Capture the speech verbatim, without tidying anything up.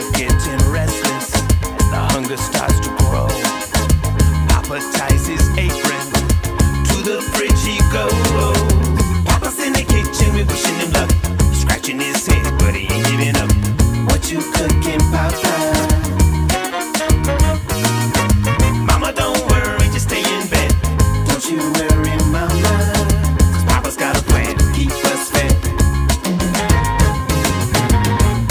start getting restless. The hunger starts.